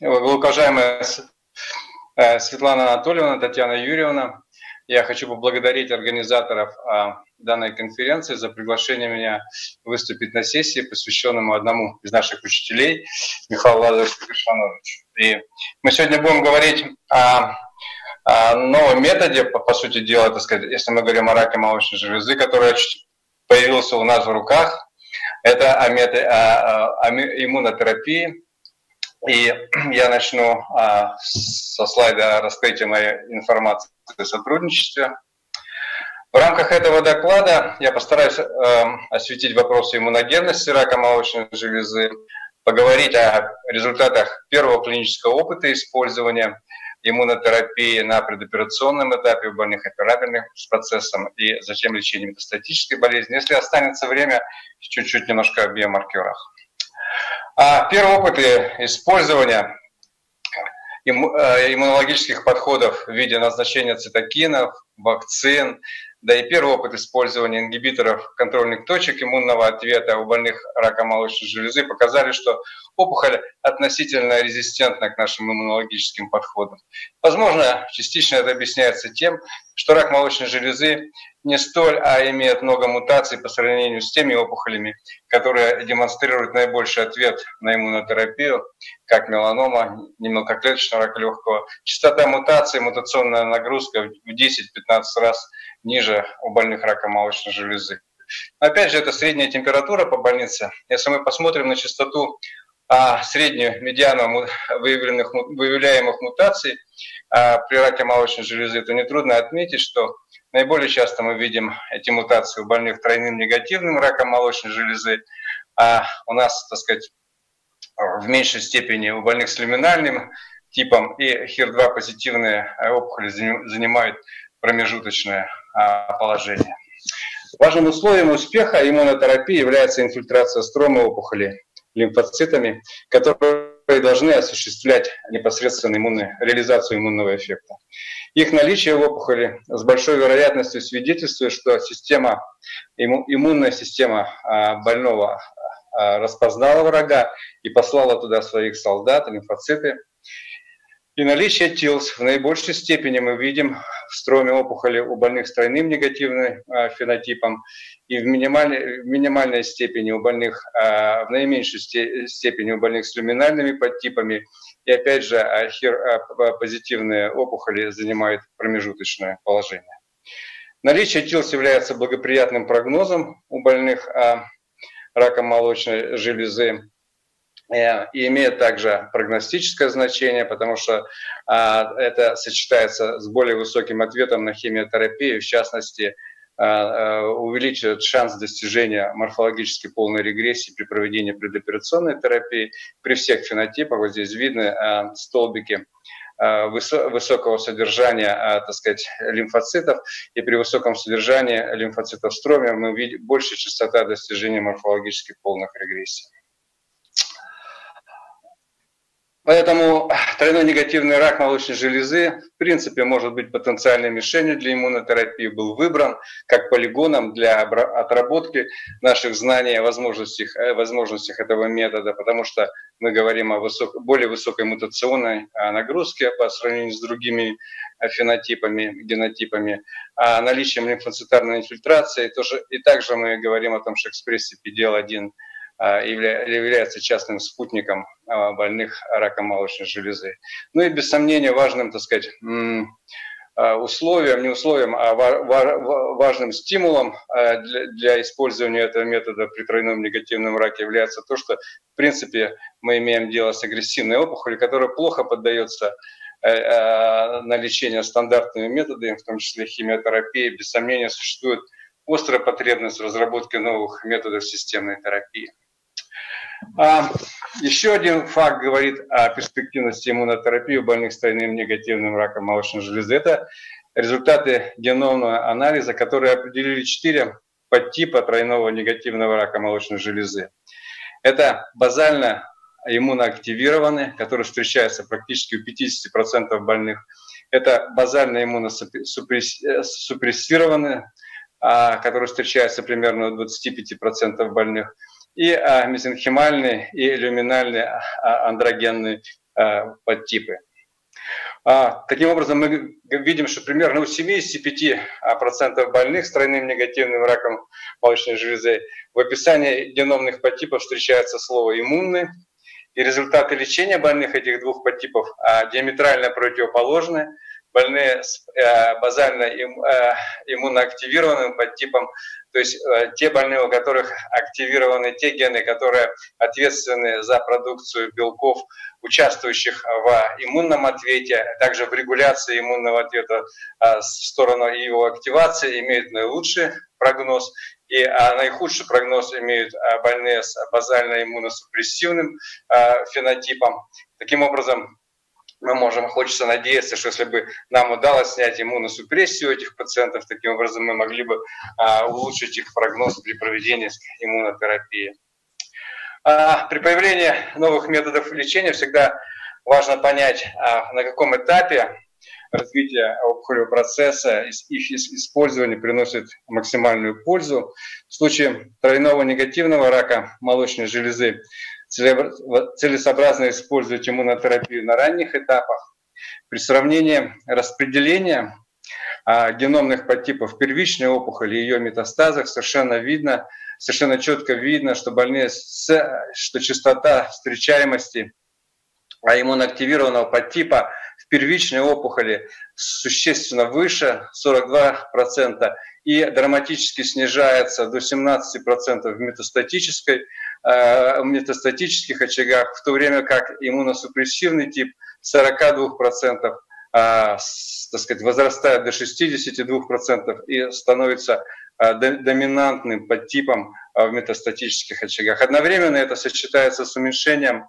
Уважаемая Светлана Анатольевна, Татьяна Юрьевна, я хочу поблагодарить организаторов данной конференции за приглашение меня выступить на сессии, посвященному одному из наших учителей, Михаилу Владимировичу Крищановичу. И мы сегодня будем говорить о новом методе, по сути дела, так сказать, если мы говорим о раке молочной железы, который появился у нас в руках. Это о иммунотерапии. И я начну со слайда раскрытия моей информации о сотрудничестве. В рамках этого доклада я постараюсь осветить вопросы иммуногенности рака молочной железы, поговорить о результатах первого клинического опыта использования иммунотерапии на предоперационном этапе у больных операбельных с процессом и затем лечение метастатической болезни. Если останется время, чуть-чуть немножко о биомаркерах. Первые опыты использования иммунологических подходов в виде назначения цитокинов, вакцин, да и первый опыт использования ингибиторов контрольных точек иммунного ответа у больных рака молочной железы показали, что опухоль относительно резистентна к нашим иммунологическим подходам. Возможно, частично это объясняется тем, что рак молочной железы не столь, а имеет много мутаций по сравнению с теми опухолями, которые демонстрируют наибольший ответ на иммунотерапию, как меланома, немелкоклеточный рак легкого. Частота мутаций, мутационная нагрузка в 10-15 раз ниже у больных рака молочной железы. Опять же, это средняя температура по больнице. Если мы посмотрим на частоту среднюю медиану выявляемых мутаций при раке молочной железы, то нетрудно отметить, что наиболее часто мы видим эти мутации у больных тройным негативным раком молочной железы, а у нас, так сказать, в меньшей степени у больных с люминальным типом, и HER2 позитивные опухоли занимают промежуточное положение. Важным условием успеха иммунотерапии является инфильтрация стромы опухоли лимфоцитами, которые должны осуществлять непосредственно реализацию иммунного эффекта. Их наличие в опухоли с большой вероятностью свидетельствует, что иммунная система больного распознала врага и послала туда своих солдат, лимфоциты. И наличие ТИЛС в наибольшей степени мы видим в строме опухоли у больных с тройным негативным фенотипом и в минимальной степени у больных, в наименьшей степени у больных с люминальными подтипами. И опять же, позитивные опухоли занимают промежуточное положение. Наличие ТИЛС является благоприятным прогнозом у больных раком молочной железы. И имеет также прогностическое значение, потому что это сочетается с более высоким ответом на химиотерапию, в частности, увеличивает шанс достижения морфологически полной регрессии при проведении предоперационной терапии при всех фенотипах. Вот здесь видны столбики высокого содержания, так сказать, лимфоцитов, и при высоком содержании лимфоцитов в строме мы видим большая частота достижения морфологически полных регрессий. Поэтому тройной негативный рак молочной железы, в принципе, может быть потенциальной мишенью для иммунотерапии, был выбран как полигоном для отработки наших знаний о возможностях этого метода, потому что мы говорим о более высокой мутационной нагрузке по сравнению с другими фенотипами, генотипами, о наличии лимфоцитарной инфильтрации, и также мы говорим о том, что экспрессия PD-L1 является частным спутником больных раком молочной железы. Ну и без сомнения важным, так сказать, важным стимулом для использования этого метода при тройном негативном раке является то, что в принципе мы имеем дело с агрессивной опухолью, которая плохо поддается на лечение стандартными методами, в том числе химиотерапии. Без сомнения существует острая потребность в разработке новых методов системной терапии. Еще один факт говорит о перспективности иммунотерапии у больных с тройным негативным раком молочной железы. Это результаты геномного анализа, которые определили 4 подтипа тройного негативного рака молочной железы. Это базально иммуноактивированные, которые встречаются практически у 50% больных. Это базально иммуносупрессированные, которые встречаются примерно у 25% больных, и мезенхимальные и люминальные андрогенные подтипы. Таким образом, мы видим, что примерно у 75% больных с тройным негативным раком молочной железы в описании геномных подтипов встречается слово «иммунный», и результаты лечения больных этих двух подтипов диаметрально противоположны. Больные с базально иммуноактивированным подтипом, то есть те больные, у которых активированы те гены, которые ответственны за продукцию белков, участвующих в иммунном ответе, также в регуляции иммунного ответа в сторону его активации, имеют наилучший прогноз. И наихудший прогноз имеют больные с базально иммуносупрессивным фенотипом. Таким образом, мы можем, хочется надеяться, что если бы нам удалось снять иммуносупрессию этих пациентов, таким образом мы могли бы улучшить их прогноз при проведении иммунотерапии. При появлении новых методов лечения всегда важно понять, на каком этапе развитие опухолевого процесса, их использование приносит максимальную пользу. В случае тройного негативного рака молочной железы целесообразно использовать иммунотерапию на ранних этапах. При сравнении распределения геномных подтипов первичной опухоли и ее метастазах совершенно четко видно, что больные, что частота встречаемости иммуноактивированного подтипа в первичной опухоли существенно выше, 42%, и драматически снижается до 17% в метастатических очагах, в то время как иммуносупрессивный тип 42%, так сказать, возрастает до 62% и становится доминантным подтипом в метастатических очагах. Одновременно это сочетается с уменьшением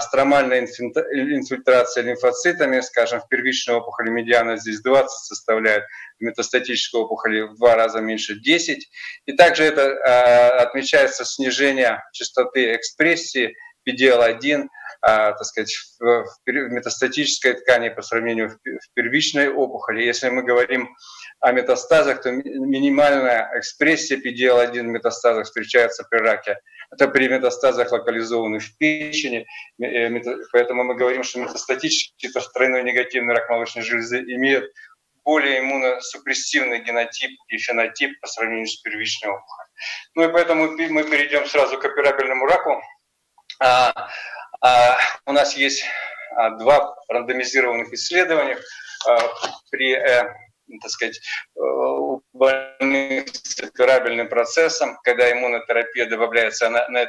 стромальной инфильтрации лимфоцитами, скажем, в первичной опухоли медиана здесь 20 составляет, в метастатической опухоли в 2 раза меньше 10. И также это отмечается снижение частоты экспрессии PD-L1, так сказать, в метастатической ткани по сравнению в первичной опухоли. Если мы говорим о метастазах, то минимальная экспрессия PD-L1 в метастазах встречается при раке. Это при метастазах, локализованных в печени. Поэтому мы говорим, что метастатический тройной негативный рак молочной железы имеет более иммуносупрессивный генотип и фенотип по сравнению с первичной опухолью. Ну и поэтому мы перейдем сразу к операбельному раку. У нас есть 2 рандомизированных исследования при, так сказать, больных с операбельным процессом, когда иммунотерапия добавляется на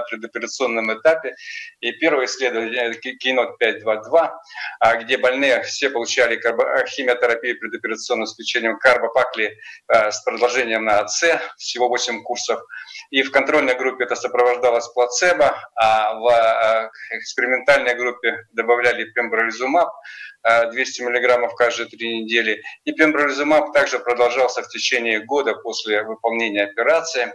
предоперационном этапе. И первое исследование KEYNOTE-522, где больные все получали химиотерапию предоперационную с лечением карбопакли с продолжением на АЦ, всего 8 курсов. И в контрольной группе это сопровождалось плацебо, а в экспериментальной группе добавляли пембролизумаб 200 мг каждые 3 недели. И пембролизумаб также продолжался в течение года после выполнения операции.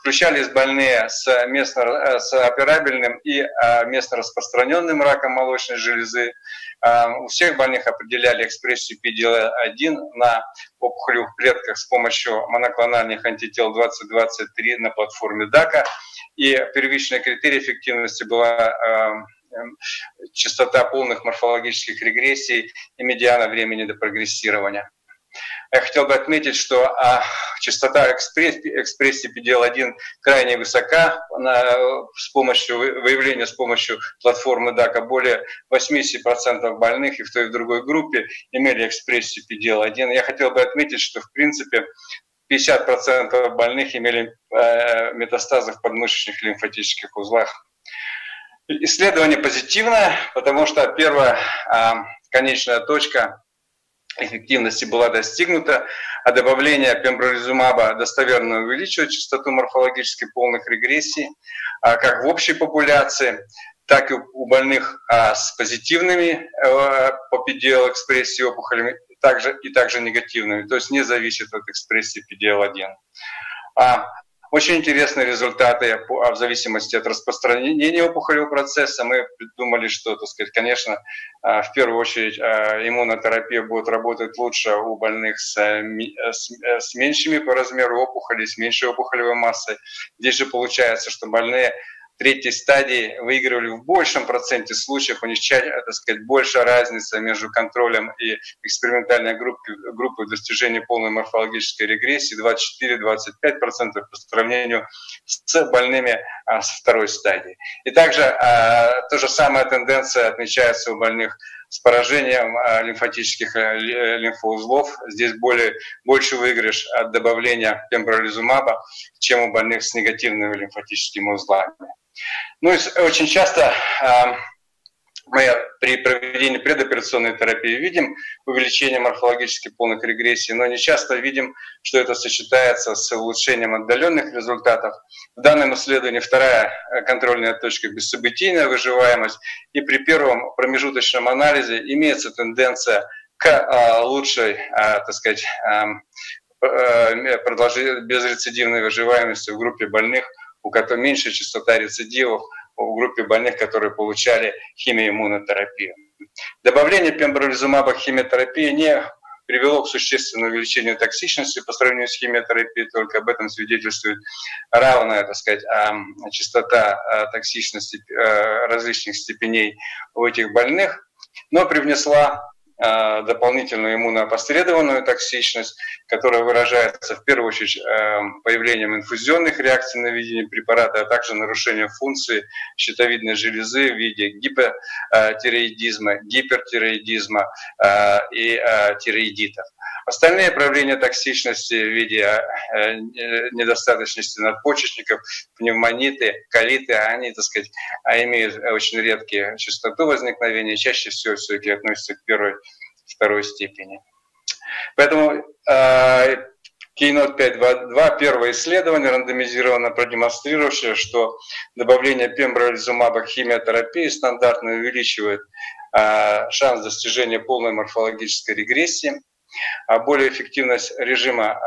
Включались больные с операбельным и местно распространенным раком молочной железы. У всех больных определяли экспрессию PD-L1 на опухолевых клетках с помощью моноклональных антител 2023 на платформе Dako. И первичный критерий эффективности была частота полных морфологических регрессий и медиана времени до прогрессирования. Я хотел бы отметить, что частота экспрессии PD-L1 крайне высока. Выявление с помощью платформы Dako более 80% больных и в той и в другой группе имели экспрессию PD-L1. Я хотел бы отметить, что в принципе 50% больных имели метастазы в подмышечных лимфатических узлах. Исследование позитивное, потому что первая конечная точка эффективности была достигнута, а добавление пембролизумаба достоверно увеличивает частоту морфологически полных регрессий как в общей популяции, так и у больных с позитивными по PD-L экспрессии опухолями и также негативными, то есть не зависит от экспрессии PD-L1. Очень интересные результаты в зависимости от распространения опухолевого процесса. Мы думали, что, так сказать, конечно, в первую очередь иммунотерапия будет работать лучше у больных с меньшими по размеру опухолей, с меньшей опухолевой массой. Здесь же получается, что больные третьей стадии выигрывали в большем проценте случаев, у них, так сказать, большая разница между контролем и экспериментальной группой в достижении полной морфологической регрессии 24-25% по сравнению с больными с второй стадии. И также та же самая тенденция отмечается у больных с поражением лимфатических лимфоузлов. Здесь больше выигрыш от добавления пембролизумаба, чем у больных с негативными лимфатическими узлами. Ну и очень часто мы при проведении предоперационной терапии видим увеличение морфологически полных регрессий, но не часто видим, что это сочетается с улучшением отдаленных результатов. В данном исследовании вторая контрольная точка — бессобытийная выживаемость, и при первом промежуточном анализе имеется тенденция к лучшей, так сказать, безрецидивной выживаемости в группе больных, у которых меньше частота рецидивов, в группе больных, которые получали химиоиммунотерапию. Добавление пембролизумаба к химиотерапии не привело к существенному увеличению токсичности по сравнению с химиотерапией, только об этом свидетельствует равная, так сказать, частота токсичности различных степеней у этих больных, но привнесла дополнительную иммуноопосредованную токсичность, которая выражается в первую очередь появлением инфузионных реакций на введение препарата, а также нарушением функции щитовидной железы в виде гипотиреоидизма, гипертиреоидизма и тиреоидитов. Остальные проявления токсичности в виде недостаточности надпочечников, пневмониты, колиты, они, так сказать, имеют очень редкие частоту возникновения, чаще всего все-таки относятся к второй степени. Поэтому KEYNOTE-522, первое исследование, рандомизированно продемонстрировавшее, что добавление пембролизумаба к химиотерапии стандартно увеличивает шанс достижения полной морфологической регрессии, а более эффективность режима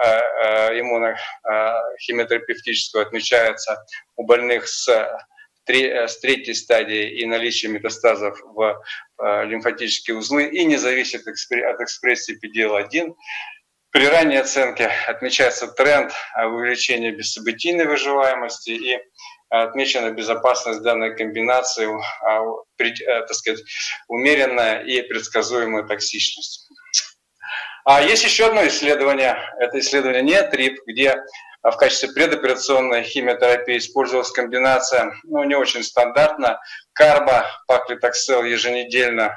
иммунохимиотерапевтического отмечается у больных с третьей стадии и наличие метастазов в лимфатические узлы и не зависит от экспрессии PD-L1. При ранней оценке отмечается тренд увеличения бессобытийной выживаемости и отмечена безопасность данной комбинации, так сказать, умеренная и предсказуемая токсичность. А есть еще одно исследование, это исследование НЕТРИП, где в качестве предоперационной химиотерапии использовалась комбинация, ну, не очень стандартно, карбо-паклитоксел еженедельно,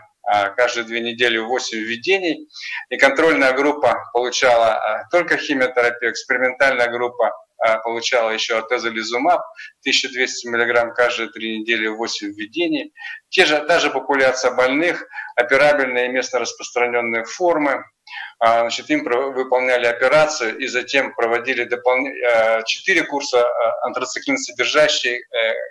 каждые 2 недели 8 введений, и контрольная группа получала только химиотерапию, экспериментальная группа получала еще атезолизумаб, 1200 мг каждые 3 недели 8 введений. Та же популяция больных, операбельные местно распространенные формы. Значит, им выполняли операцию и затем проводили 4 курса антрациклин-содержащей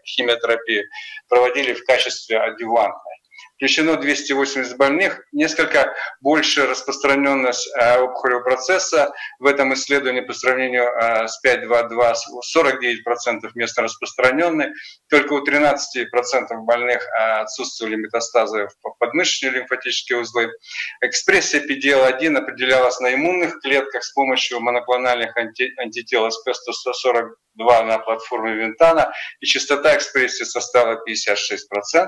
химиотерапии, проводили в качестве адъювантной. Включено 280 больных, несколько больше распространенность опухолевого процесса в этом исследовании по сравнению с 522, 49% местно распространенные, только у 13% больных отсутствовали метастазы в подмышечные лимфатические узлы. Экспрессия PD-L1 определялась на иммунных клетках с помощью моноклональных антител SP142 на платформе Вентана, и частота экспрессии составила 56%.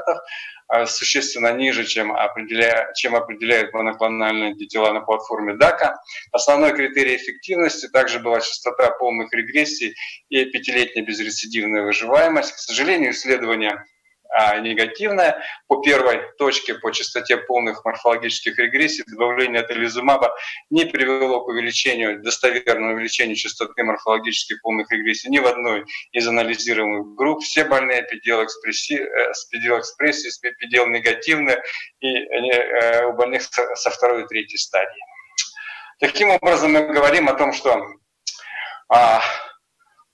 Существенно ниже, чем определяют моноклональные антитела на платформе Dako. Основной критерий эффективности также была частота полных регрессий и 5-летняя безрецидивная выживаемость. К сожалению, исследование негативное. По первой точке, по частоте полных морфологических регрессий, добавление атезолизумаба не привело к увеличению, достоверному увеличению частоты морфологических полных регрессий ни в одной из анализируемых групп. Все больные PD-L экспрессии, PD-L негативны и у больных со второй и третьей стадии. Таким образом, мы говорим о том, что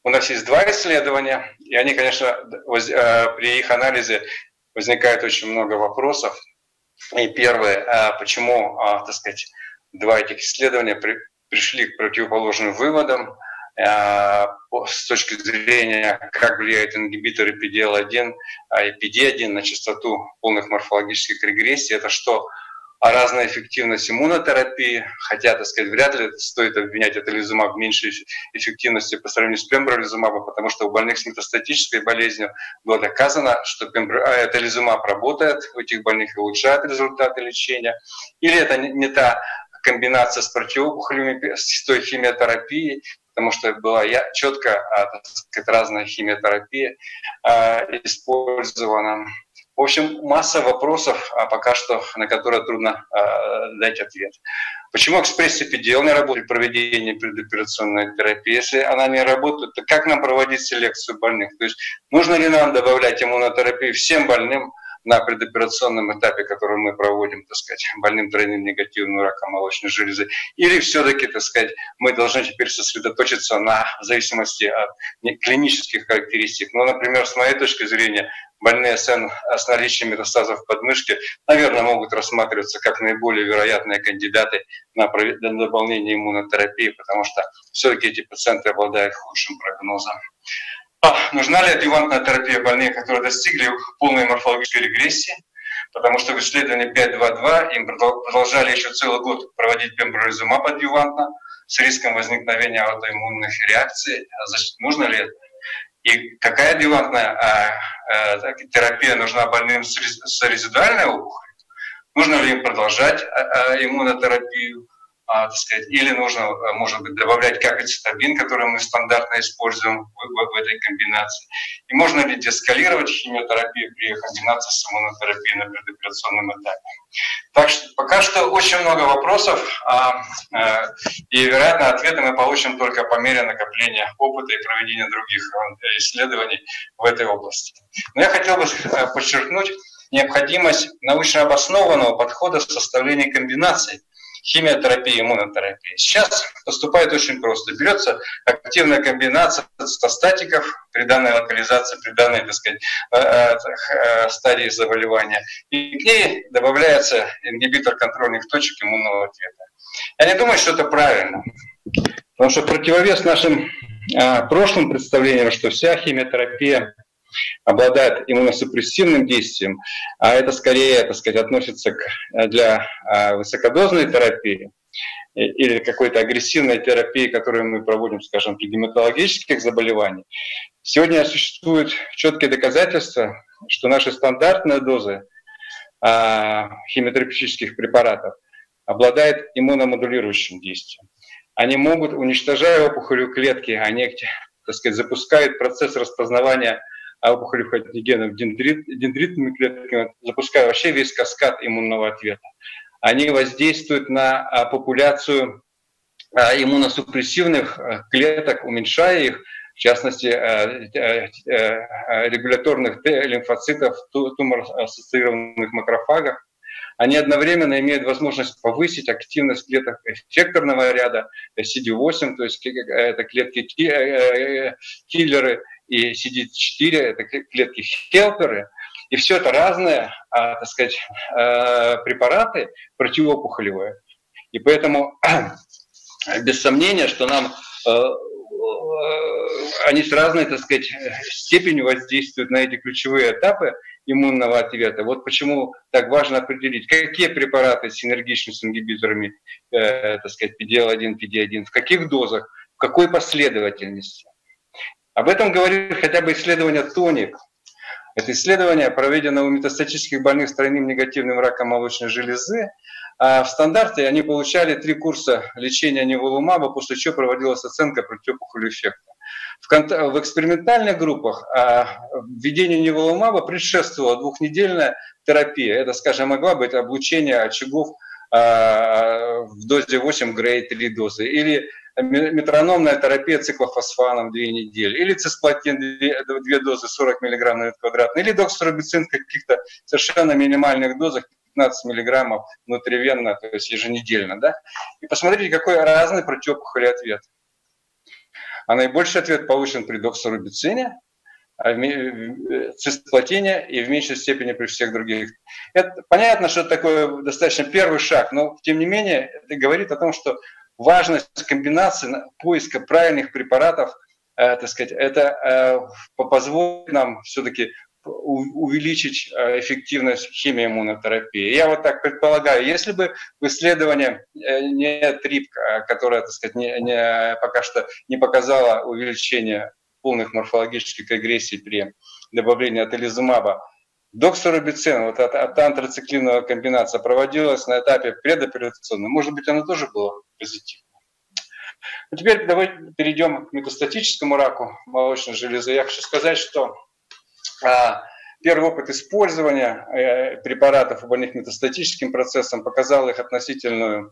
у нас есть 2 исследования, и они, конечно, при их анализе возникает очень много вопросов. И первое, почему, так сказать, 2 этих исследования пришли к противоположным выводам с точки зрения, как влияют ингибиторы PD-L1 и PD-1 на частоту полных морфологических регрессий. Это что о разной эффективности иммунотерапии, хотя, так сказать, вряд ли стоит обвинять атезолизумаб в меньшей эффективности по сравнению с пембролизумабом, потому что у больных с метастатической болезнью было доказано, что атезолизумаб работает, у этих больных улучшает результаты лечения. Или это не та комбинация с противоопухолевыми, с той химиотерапией, потому что была четко, так сказать, разная химиотерапия использована. В общем, масса вопросов, пока что на которые трудно дать ответ. Почему экспрессия PD-L1 не работает при проведении предоперационной терапии? Если она не работает, то как нам проводить селекцию больных? То есть нужно ли нам добавлять иммунотерапию всем больным на предоперационном этапе, который мы проводим, так сказать, больным тройным негативным раком молочной железы? Или все-таки, так сказать, мы должны теперь сосредоточиться на зависимости от клинических характеристик? Ну, например, с моей точки зрения, больные с наличием метастазов в подмышке, наверное, могут рассматриваться как наиболее вероятные кандидаты на дополнение иммунотерапии, потому что все-таки эти пациенты обладают худшим прогнозом. Нужна ли адъювантная терапия больных, которые достигли полной морфологической регрессии? Потому что в исследовании 522 им продолжали еще целый год проводить пембролизумаб адъювантно с риском возникновения аутоиммунных реакций. Значит, нужно ли это? И какая адъювантная терапия нужна больным с резидуальной опухолью? Нужно ли им продолжать иммунотерапию? Так сказать, или нужно, может быть, добавлять как ацетабин, который мы стандартно используем в этой комбинации. И можно ли деэскалировать химиотерапию при комбинации с иммунотерапией на предоперационном этапе. Так что пока что очень много вопросов, и, вероятно, ответы мы получим только по мере накопления опыта и проведения других исследований в этой области. Но я хотел бы подчеркнуть необходимость научно обоснованного подхода в составлении комбинаций химиотерапия, иммунотерапия. Сейчас поступает очень просто. Берется активная комбинация цитостатиков при данной локализации, при данной, так сказать, стадии заболевания. И к ней добавляется ингибитор контрольных точек иммунного ответа. Я не думаю, что это правильно. Потому что в противовес нашим прошлым представлениям, что вся химиотерапия обладает иммуносупрессивным действием, а это скорее, так сказать, относится для высокодозной терапии или какой-то агрессивной терапии, которую мы проводим, скажем, при гематологических заболеваниях. Сегодня существуют четкие доказательства, что наши стандартные дозы химиотерапевтических препаратов обладают иммуномодулирующим действием. Они могут, уничтожая опухолевые клетки, они, так сказать, запускают процесс распознавания опухолевых антигенов дендритными клетками, запуская вообще весь каскад иммунного ответа. Они воздействуют на популяцию иммуносупрессивных клеток, уменьшая их, в частности, регуляторных Т-лимфоцитов, тумор-ассоциированных макрофагов. Они одновременно имеют возможность повысить активность клеток эффекторного ряда, CD8, то есть это клетки-киллеры, и CD4 – это клетки-хелперы, и все это разные, так сказать, препараты противоопухолевые. И поэтому, без сомнения, что нам они с разной, так сказать, степенью воздействуют на эти ключевые этапы иммунного ответа. Вот почему так важно определить, какие препараты синергичны с ингибиторами, так сказать, PD-L1, PD-1, в каких дозах, в какой последовательности. Об этом говорит хотя бы исследование ТОНИК. Это исследование, проведено у метастатических больных с тройным негативным раком молочной железы. В стандарте они получали 3 курса лечения неволумаба, после чего проводилась оценка противоопухолевого эффекта. В экспериментальных группах введению неволумаба предшествовала 2-недельная терапия. Это, скажем, могла быть облучение очагов в дозе 8 грей 3 дозы, или метрономная терапия циклофосфаном 2 недели, или цисплатин 2 дозы 40 мг на квадратный, или доксорубицин в каких-то совершенно минимальных дозах 15 мг внутривенно, то есть еженедельно. Да? И посмотрите, какой разный противоопухолевый ответ. А наибольший ответ получен при доксорубицине, цисплатине и в меньшей степени при всех других. Это понятно, что это такой достаточно первый шаг, но тем не менее это говорит о том, что важность комбинации поиска правильных препаратов, так сказать, это позволит нам все-таки увеличить эффективность химиоиммунотерапии. Я вот так предполагаю, если бы в исследовании ТРИП, которое, так сказать, пока что не показало увеличение полных морфологических регрессий при добавлении атезолизумаба, доксорубицин, вот от антрациклиновая комбинация, проводилась на этапе предоперационном. Может быть, она тоже была позитивна. А теперь давайте перейдем к метастатическому раку молочной железы. Я хочу сказать, что первый опыт использования препаратов у больных метастатическим процессом показал их относительную,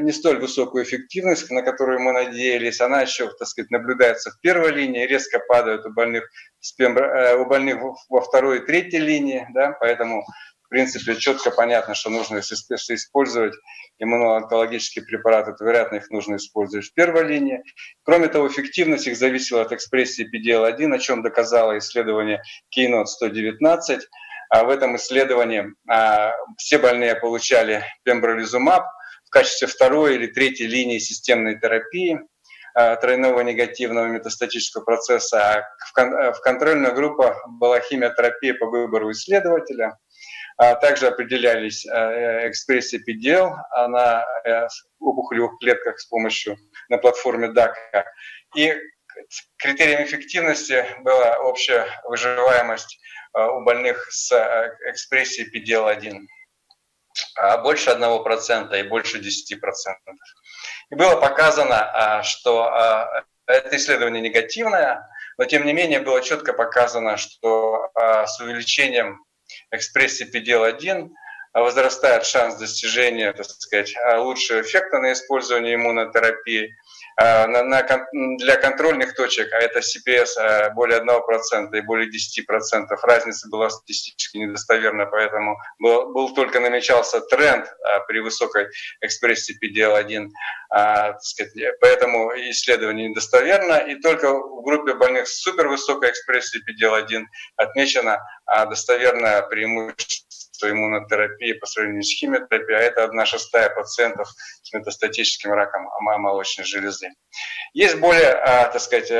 не столь высокую эффективность, на которую мы надеялись. Она еще, так сказать, наблюдается в первой линии, резко падает у больных во второй и третьей линии, да, поэтому в принципе четко понятно, что нужно использовать иммуноонкологические препараты, то, вероятно, их нужно использовать в первой линии. Кроме того, эффективность их зависела от экспрессии PD-L1, о чем доказало исследование KEYNOTE-119. В этом исследовании все больные получали пембролизумаб в качестве второй или третьей линии системной терапии тройного негативного метастатического процесса. В контрольную группу была химиотерапия по выбору исследователя. Также определялись экспрессии PD-L на опухолевых клетках с помощью на платформе Dako. И критерием эффективности была общая выживаемость у больных с экспрессией PD-L1 больше 1% и больше 10%. И было показано, что это исследование негативное, но тем не менее было четко показано, что с увеличением экспрессии PD-L1 возрастает шанс достижения, так сказать, лучшего эффекта на использование иммунотерапии для контрольных точек, а это CPS более 1% и более 10%. Разница была статистически недостоверна, поэтому только намечался тренд при высокой экспрессии PD-L1, поэтому исследование недостоверно, и только в группе больных с супервысокой экспрессией PD-L1 отмечено достоверное преимущество иммунотерапии по сравнению с химиотерапией, а это 1/6 пациентов с метастатическим раком молочной железы. Есть более, так сказать,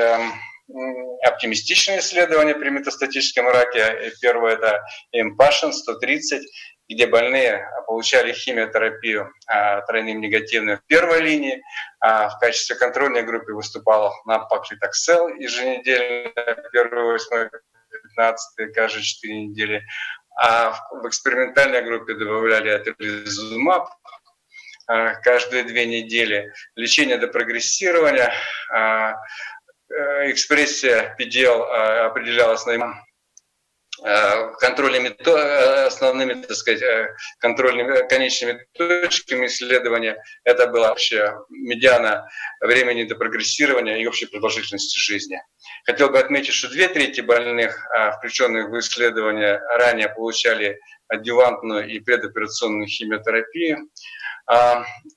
оптимистичные исследования при метастатическом раке. Первое – это IMpassion130, где больные получали химиотерапию тройным негативным в первой линии. В качестве контрольной группы выступал напаклитоксел еженедельно, 1-8-15, каждые 4 недели. А в экспериментальной группе добавляли атезолизумаб каждые 2 недели. Лечение до прогрессирования, экспрессия PD-L определялась на основными, так сказать, конечными точками исследования. Это была общая медиана времени до прогрессирования и общей продолжительности жизни. Хотел бы отметить, что 2/3 больных, включенных в исследование, ранее получали адъювантную и предоперационную химиотерапию.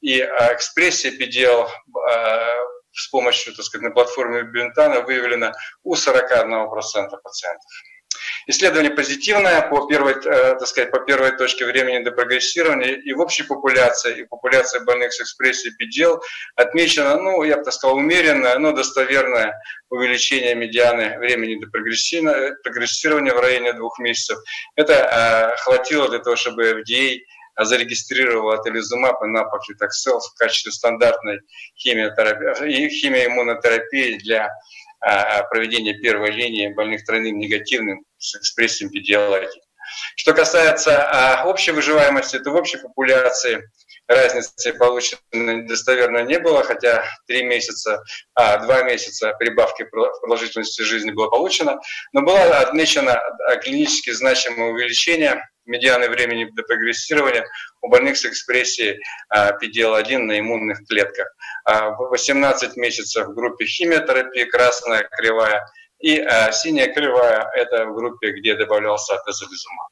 И экспрессия PD-L с помощью, так сказать, на платформе Вентана выявлена у 41% пациентов. Исследование позитивное по первой точке времени до прогрессирования, и в общей популяции, и популяции больных с экспрессией PD-L отмечено, ну, я бы так сказал, умеренное, но достоверное увеличение медианы времени до прогрессирования в районе 2 месяцев. Это хватило для того, чтобы FDA зарегистрировала атезолизумаб и напаклитоксел в качестве стандартной химиоиммунотерапии для проведения первой линии больных тройным негативным с экспрессией PD-L1. Что касается общей выживаемости, то в общей популяции разницы полученной достоверно не было, хотя 2 месяца прибавки продолжительности жизни было получено, но было отмечено клинически значимое увеличение медианы времени до прогрессирования у больных с экспрессией PD-L1 на иммунных клетках. 18 месяцев в группе химиотерапии, красная кривая, и синяя кривая – это в группе, где добавлялся атезолизумаб.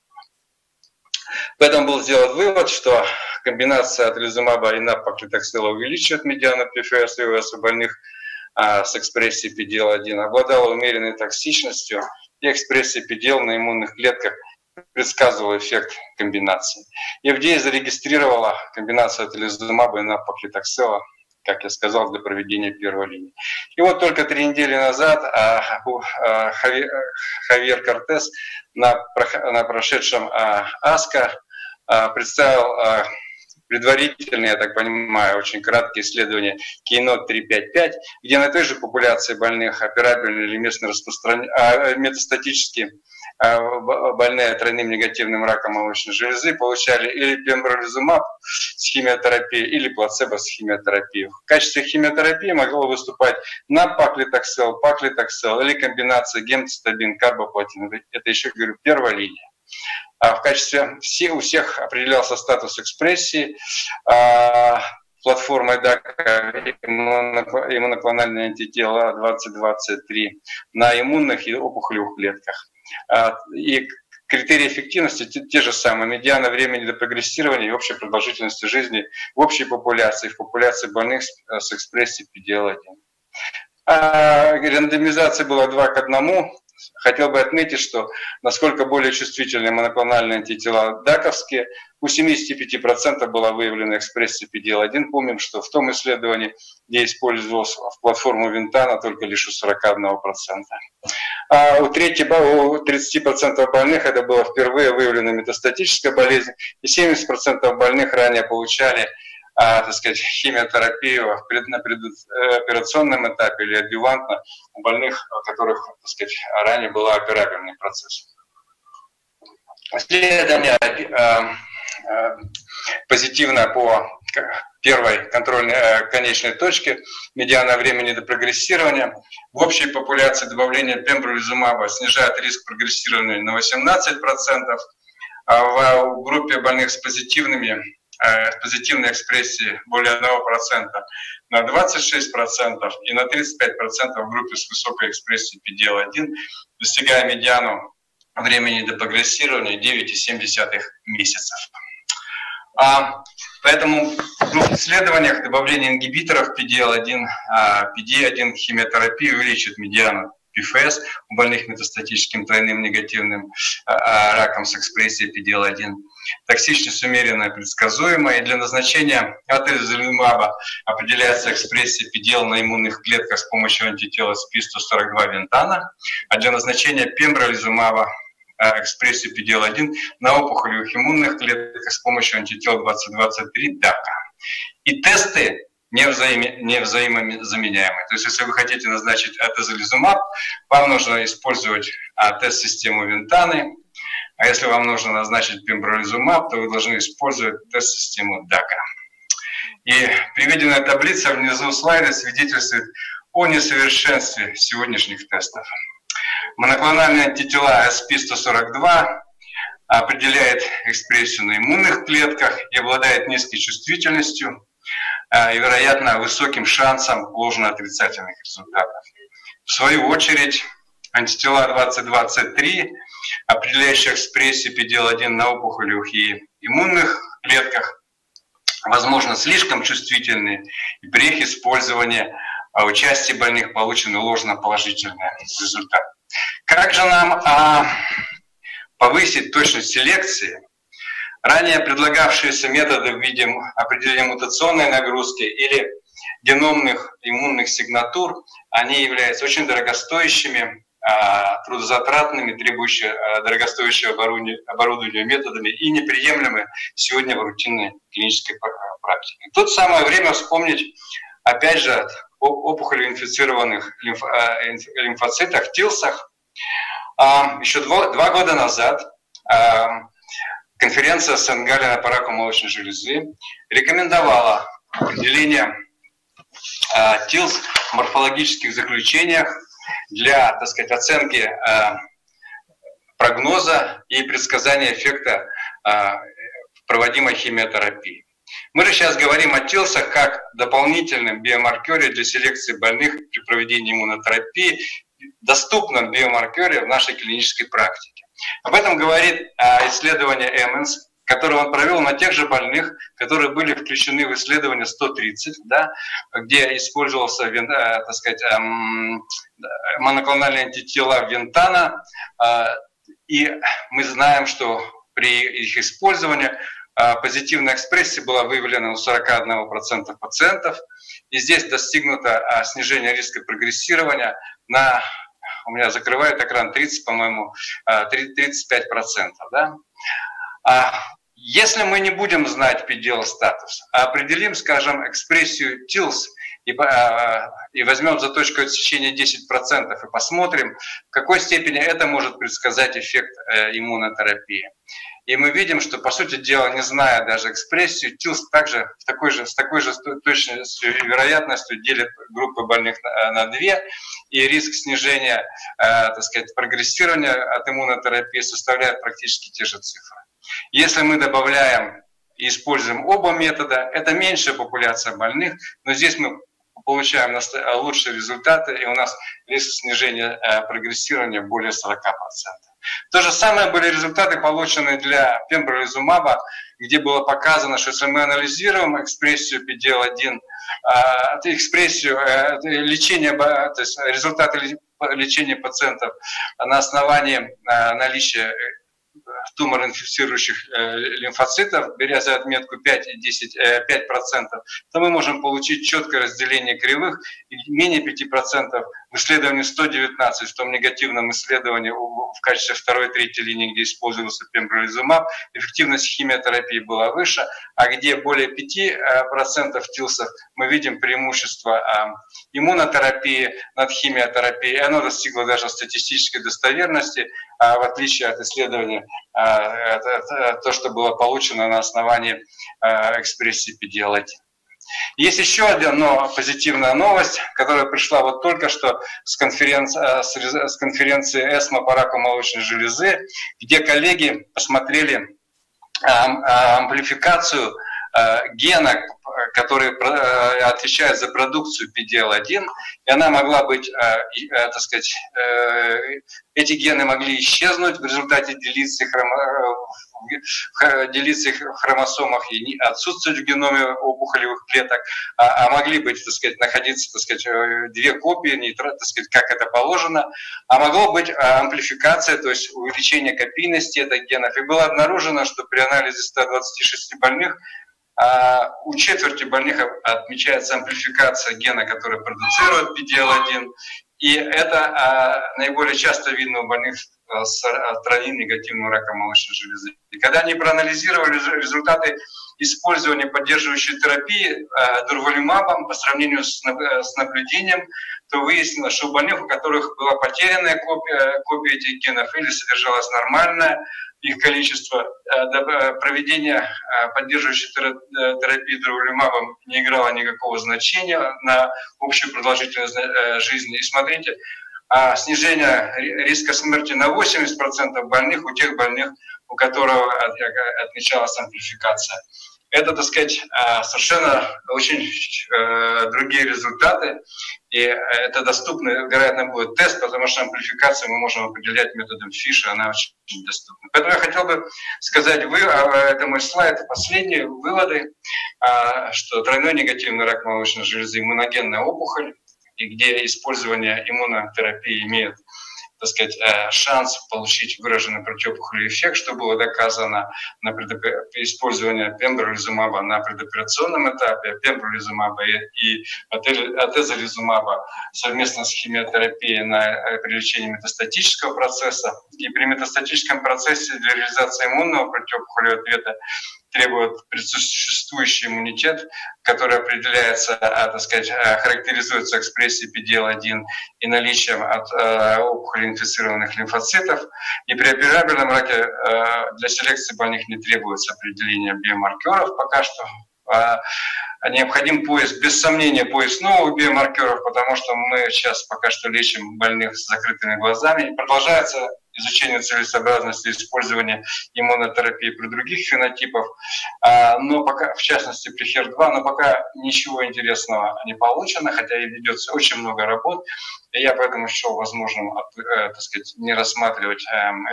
Поэтому был сделан вывод, что комбинация атезолизумаба и напаклитоксела увеличивает медиану ПФС и ОС у больных с экспрессией PD-L1, обладала умеренной токсичностью, и экспрессия PD-L на иммунных клетках предсказывал эффект комбинации. FDA зарегистрировала комбинацию атезолизумаба и напаклитоксела как я сказал, для проведения первой линии. И вот только 3 недели назад Хавьер Кортес на прошедшем АСКО представил предварительные, я так понимаю, очень краткие исследования KEYNOTE-355, где на той же популяции больных операбельные или метастатически больные тройным негативным раком молочной железы получали или пембролизумаб с химиотерапией, или плацебо с химиотерапией. В качестве химиотерапии могло выступать напаклитоксел, паклитоксел или комбинация гемцитабин, карбоплатин. Это еще, говорю, первая линия. В качестве у всех определялся статус экспрессии платформой Dako иммуноклональные антитела 2023 на иммунных и опухолевых клетках. И критерии эффективности те же самые: медиана времени до прогрессирования и общей продолжительности жизни в общей популяции, в популяции больных с экспрессией PD-L1. Рандомизация была 2:1. Хотел бы отметить, что насколько более чувствительны моноклональные антитела даковские, у 75% была выявлена экспрессия PD-L1. Помним, что в том исследовании, где использовалась платформу Вентана, только лишь у 41%. А у 30% больных это было впервые выявлена метастатическая болезнь, и 70% больных ранее получали, так сказать, химиотерапию на предоперационном этапе или адъювантно у больных, у которых, так сказать, ранее был операбельный процесс. Исследование позитивно по первой контрольной конечной точке, медиана времени до прогрессирования. В общей популяции добавление пембролизумаба снижает риск прогрессирования на 18%, а в группе больных с позитивной экспрессии более 1% на 26% и на 35% в группе с высокой экспрессией PD-L1, достигая медиану времени до прогрессирования 9,7 месяцев. Поэтому в двух исследованиях добавление ингибиторов PD-L1 химиотерапии увеличит медиану ПФС у больных метастатическим тройным негативным раком с экспрессией PD-L1. Токсичность умеренная, предсказуемая. И для назначения атезолизумаба определяется экспрессия PD-L на иммунных клетках с помощью антитела SP142 Вентана, а для назначения пембролизумаба экспрессия PD-L1 на опухолевых иммунных клетках с помощью антитела 2023 Dako. И тесты невзаимозаменяемый. То есть, если вы хотите назначить атезолизумаб, вам нужно использовать тест-систему Вентаны, а если вам нужно назначить пембролизумаб, то вы должны использовать тест-систему Dako. И приведенная таблица внизу слайда свидетельствует о несовершенстве сегодняшних тестов. Моноклональные антитела SP142 определяет экспрессию на иммунных клетках и обладает низкой чувствительностью и, вероятно, высоким шансом ложно-отрицательных результатов. В свою очередь, антитела 2023, определяющие экспрессию PD-L1 на опухолевых и иммунных клетках, возможно, слишком чувствительны, и при их использовании у части больных получены ложно-положительные результаты. Как же нам повысить точность селекции? Ранее предлагавшиеся методы в виде определения мутационной нагрузки или геномных иммунных сигнатур, они являются очень дорогостоящими, трудозатратными, требующими дорогостоящего оборудования методами и неприемлемы сегодня в рутинной клинической практике. Тут самое время вспомнить, опять же, о опухолеинфицированных лимфоцитах, ТИЛСах. Еще 2 года назад конференция Сен-Галена по раку молочной железы рекомендовала определение ТИЛС в морфологических заключениях для, так сказать, оценки прогноза и предсказания эффекта проводимой химиотерапии. Мы же сейчас говорим о ТИЛСах как дополнительном биомаркере для селекции больных при проведении иммунотерапии, доступном биомаркере в нашей клинической практике. Об этом говорит исследование Эммонс, которое он провел на тех же больных, которые были включены в исследование 130, да, где использовался, так сказать, моноклональные антитела Вентана. И мы знаем, что при их использовании позитивная экспрессия была выявлена у 41% пациентов, и здесь достигнуто снижение риска прогрессирования на, у меня закрывает экран 30, по-моему, 35%. Да? Если мы не будем знать PD-L статус, а определим, скажем, экспрессию ТИЛС и возьмем за точку отсечения 10% и посмотрим, в какой степени это может предсказать эффект иммунотерапии. И мы видим, что, по сути дела, не зная даже экспрессию, ТИЛС также с такой же точностью и вероятностью делит группы больных на две, и риск снижения, так сказать, прогрессирования от иммунотерапии составляет практически те же цифры. Если мы добавляем и используем оба метода, это меньшая популяция больных, но здесь мы получаем лучшие результаты, и у нас риск снижения прогрессирования более 40%. То же самое были результаты, полученные для пембролизумаба, где было показано, что если мы анализируем экспрессию PD-L1, результаты лечения пациентов на основании наличия туморинфицирующих лимфоцитов, беря за отметку 5%, то мы можем получить четкое разделение кривых, и менее 5% в исследовании 119, в том негативном исследовании в качестве второй-третьей линии, где использовался пембролизумаб, эффективность химиотерапии была выше, а где более 5% ТИЛСов мы видим преимущество иммунотерапии над химиотерапией, и оно достигло даже статистической достоверности, в отличие от исследования, то, что было получено на основании экспрессии PD-L1. Есть еще одна позитивная новость, которая пришла вот только что с конференции ЭСМО по раку молочной железы, где коллеги посмотрели амплификацию гена, который отвечает за продукцию PD-L1, и она могла быть, так сказать, эти гены могли исчезнуть в результате делиться их в хромосомах и не отсутствовать в геноме опухолевых клеток, а могли быть, так сказать, находиться, так сказать, две копии, так сказать, как это положено, а могло быть амплификация, то есть увеличение копийности этих генов. И было обнаружено, что при анализе 126 больных у четверти больных отмечается амплификация гена, который продуцирует PD-L1, и это наиболее часто видно у больных с отранением негативного рака молочной железы. И когда они проанализировали результаты использования поддерживающей терапии дурвалумабом по сравнению с наблюдением, то выяснилось, что у больных, у которых была потерянная копия этих генов или содержалась нормальная, их количество проведения поддерживающей терапии дурвалумабом не играло никакого значения на общую продолжительность жизни. И смотрите, снижение риска смерти на 80% больных у тех больных, у которых отмечалась амплификация. Это, так сказать, совершенно очень другие результаты, и это доступно, вероятно, будет тест, потому что амплификацию мы можем определять методом FISH, она очень доступна. Поэтому я хотел бы сказать, это мой слайд, последние выводы, что тройной негативный рак молочной железы – иммуногенная опухоль, и где использование иммунотерапии имеет, так сказать, шанс получить выраженный противоопухолевый эффект, что было доказано на использовании пембролизумаба на предоперационном этапе, пембролизумаба и атезолизумаба совместно с химиотерапией при лечении метастатического процесса. И при метастатическом процессе для реализации иммунного противоопухолевого ответа требует предсуществующий иммунитет, который определяется, так сказать, характеризуется экспрессией PD-L1 и наличием от опухолеинфицированных лимфоцитов. И при операбельном раке для селекции больных не требуется определение биомаркеров пока что. Необходим поиск, без сомнения, поиск новых биомаркеров, потому что мы сейчас пока что лечим больных с закрытыми глазами. И продолжается изучение целесообразности использования иммунотерапии при других фенотипах, но пока, в частности при HER2, но пока ничего интересного не получено, хотя и ведется очень много работ, и я поэтому считал возможным, так сказать, не рассматривать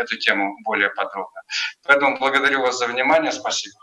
эту тему более подробно. Поэтому благодарю вас за внимание, спасибо.